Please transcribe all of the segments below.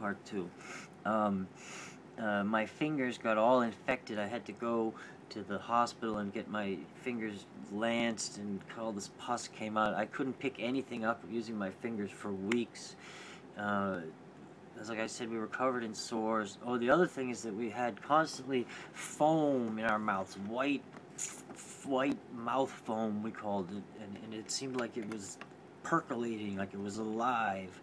part two. My fingers got all infected. I had to go to the hospital and get my fingers lanced, and all this pus came out. I couldn't pick anything up using my fingers for weeks. Like I said, we were covered in sores. Oh, the other thing is that we had constantly foam in our mouths, white mouth foam, we called it, and it seemed like it was percolating, like it was alive.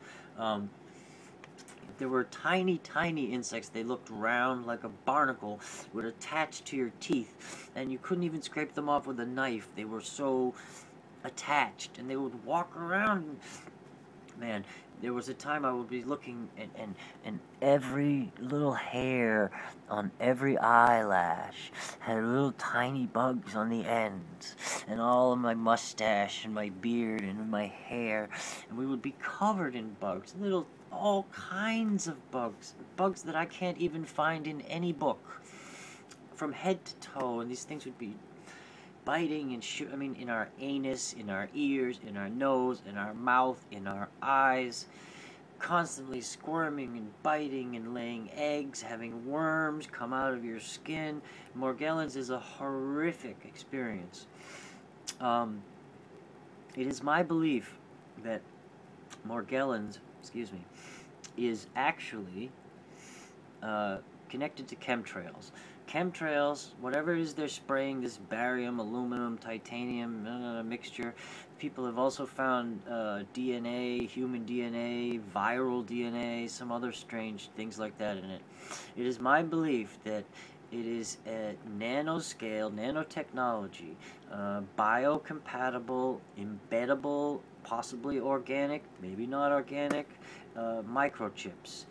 There were tiny insects. They looked round like a barnacle, would attach to your teeth, and you couldn't even scrape them off with a knife. They were so attached, and they would walk around. Man, there was a time I would be looking, and every little hair on every eyelash had little tiny bugs on the ends, and all of my mustache and my beard and my hair, and we would be covered in bugs, all kinds of bugs, bugs that I can't even find in any book, from head to toe, and these things would be biting and shoot, I mean, in our anus, in our ears, in our nose, in our mouth, in our eyes, constantly squirming and biting and laying eggs, having worms come out of your skin. Morgellons is a horrific experience. It is my belief that Morgellons, excuse me, is actually connected to chemtrails. Chemtrails, whatever it is they're spraying, this barium, aluminum, titanium mixture. People have also found DNA, human DNA, viral DNA, some other strange things like that in it. It is my belief that it is a nanoscale, nanotechnology, biocompatible, embeddable, possibly organic, maybe not organic, microchips.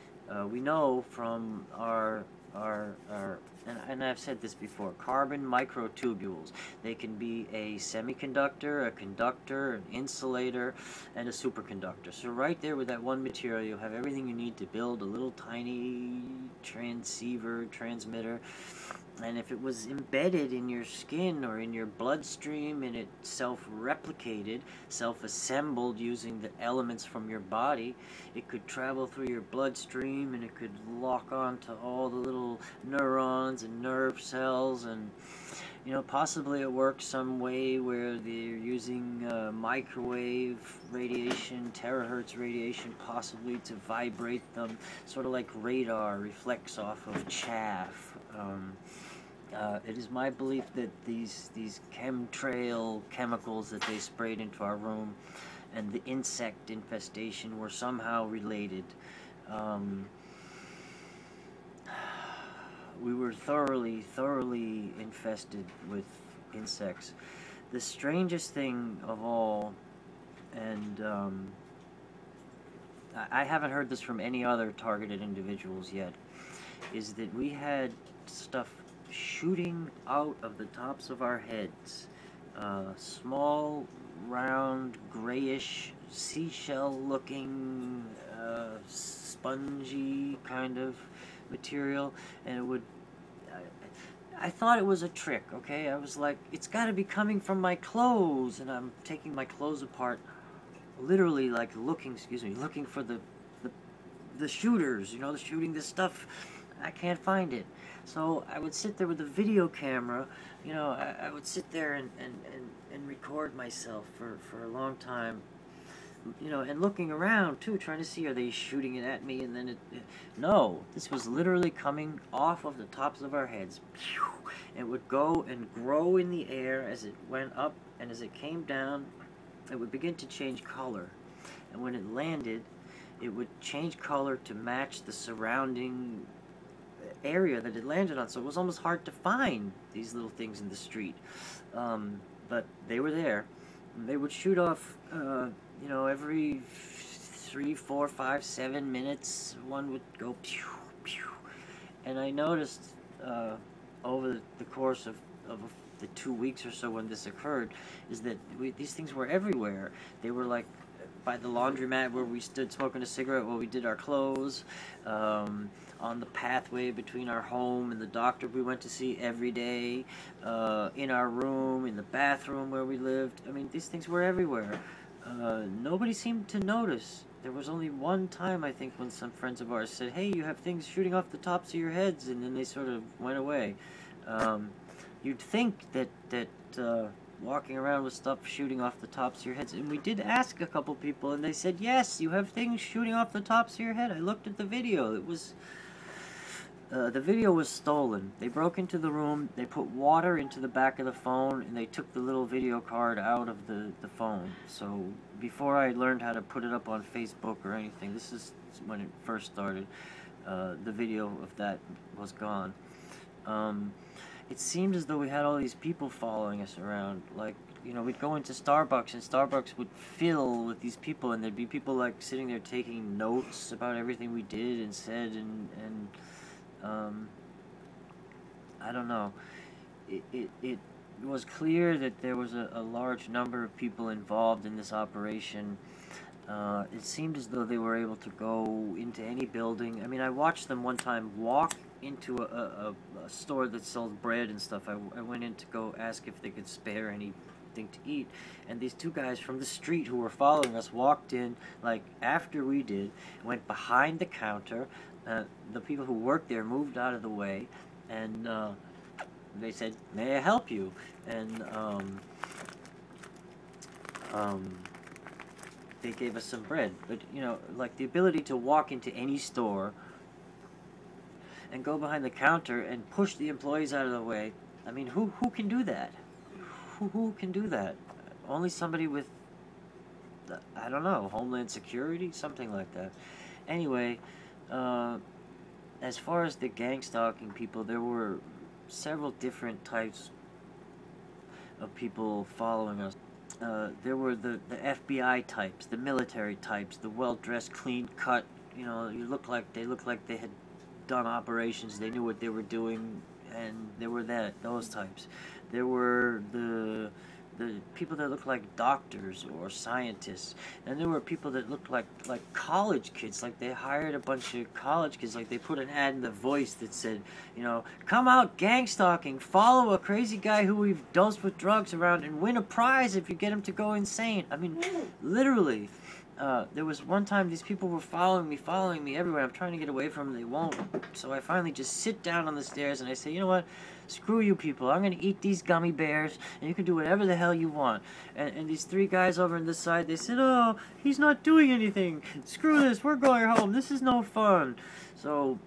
We know from our and I've said this before, carbon microtubules. They can be a semiconductor, a conductor, an insulator, and a superconductor. So right there with that one material, you have everything you need to build a little tiny transceiver, transmitter. And if it was embedded in your skin or in your bloodstream, and it self-replicated, self-assembled using the elements from your body, it could travel through your bloodstream, and it could lock on to all the little neurons and nerve cells, and, you know, possibly it works some way where they're using microwave radiation, terahertz radiation, possibly to vibrate them, sort of like radar reflects off of chaff. It is my belief that these chemtrail chemicals that they sprayed into our room and the insect infestation were somehow related. We were thoroughly infested with insects. The strangest thing of all, and I haven't heard this from any other targeted individuals yet, is that we had stuff shooting out of the tops of our heads. Small, round, grayish, seashell-looking, spongy kind of material, and it would... I thought it was a trick, okay? I was like, it's got to be coming from my clothes, and I'm taking my clothes apart, literally, like, looking, excuse me, looking for the shooters, you know, shooting this stuff. I can't find it. So I would sit there with a video camera, you know, I would sit there and record myself for a long time, you know, and looking around too, trying to see, are they shooting it at me? And then no, this was literally coming off of the tops of our heads. It would go and grow in the air as it went up, and as it came down, it would begin to change color. And when it landed, it would change color to match the surrounding area that it landed on, so it was almost hard to find these little things in the street. But they were there. And they would shoot off, you know, every 3, 4, 5, 7 minutes, one would go pew, pew. And I noticed over the course of the 2 weeks or so when this occurred, is that these things were everywhere. They were like by the laundromat where we stood smoking a cigarette while we did our clothes, on the pathway between our home and the doctor we went to see every day, in our room, in the bathroom where we lived. I mean, these things were everywhere. Nobody seemed to notice. There was only one time, I think, when some friends of ours said, hey, you have things shooting off the tops of your heads, and then they sort of went away. You'd think that, walking around with stuff shooting off the tops of your heads, and we did ask a couple people, and they said, yes, you have things shooting off the tops of your head. I looked at the video. It was... the video was stolen. They broke into the room, they put water into the back of the phone, and they took the little video card out of the phone. So before I learned how to put it up on Facebook or anything, this is when it first started, the video of that was gone. It seemed as though we had all these people following us around. Like, you know, we'd go into Starbucks, and Starbucks would fill with these people, and there'd be people, like, sitting there taking notes about everything we did and said, and I don't know. It was clear that there was a large number of people involved in this operation. It seemed as though they were able to go into any building. I mean, I watched them one time walk into a store that sells bread and stuff. I went in to go ask if they could spare anything to eat, and these two guys from the street who were following us walked in, like, after we did, went behind the counter. The people who worked there moved out of the way, and they said, may I help you? And they gave us some bread. But, you know, like, the ability to walk into any store and go behind the counter and push the employees out of the way, I mean, who can do that? Who can do that? Only somebody with, I don't know, Homeland Security? Something like that. Anyway... as far as the gang stalking people, there were several different types of people following us. There were the FBI types, the military types, the well-dressed, clean-cut, you know, they looked like they had done operations, they knew what they were doing, and there were those types. There were the people that looked like doctors or scientists, and there were people that looked like college kids, like they hired a bunch of college kids, like they put an ad in The Voice that said, you know, come out gang stalking, follow a crazy guy who we've dosed with drugs around and win a prize if you get him to go insane. I mean, literally, there was one time these people were following me everywhere. I'm trying to get away from them, they won't, so I finally just sit down on the stairs and I say, you know what, screw you people, I'm gonna eat these gummy bears, and you can do whatever the hell you want. And these three guys over on this side, they said, oh, he's not doing anything, screw this, we're going home, this is no fun. So,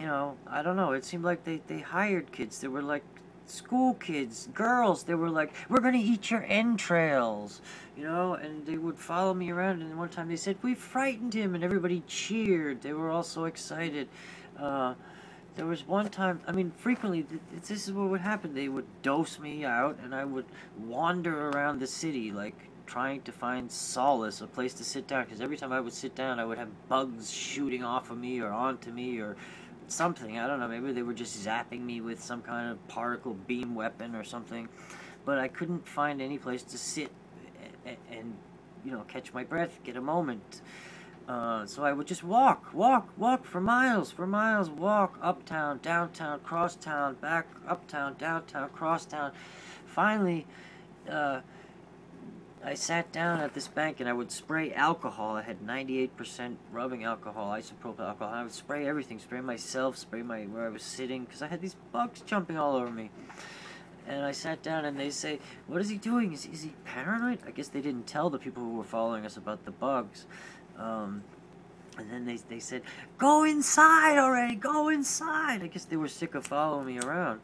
you know, I don't know, it seemed like they hired kids, they were like school kids, girls, they were like, we're gonna eat your entrails, you know, and they would follow me around, and one time they said, we frightened him, and everybody cheered, they were all so excited. There was one time, I mean, frequently, this is what would happen. They would dose me out, and I would wander around the city, like, trying to find solace, a place to sit down, because every time I would sit down, I would have bugs shooting off of me or onto me or something. I don't know, maybe they were just zapping me with some kind of particle beam weapon or something, but I couldn't find any place to sit and you know, catch my breath, get a moment. So I would just walk for miles, walk uptown, downtown, crosstown, back uptown, downtown, crosstown. Finally, I sat down at this bank and I would spray alcohol. I had 98% rubbing alcohol, isopropyl alcohol. I would spray everything, spray myself, spray where I was sitting, because I had these bugs jumping all over me. And I sat down and they say, what is he doing? Is he paranoid? I guess they didn't tell the people who were following us about the bugs. And then they said, go inside already, go inside. I guess they were sick of following me around.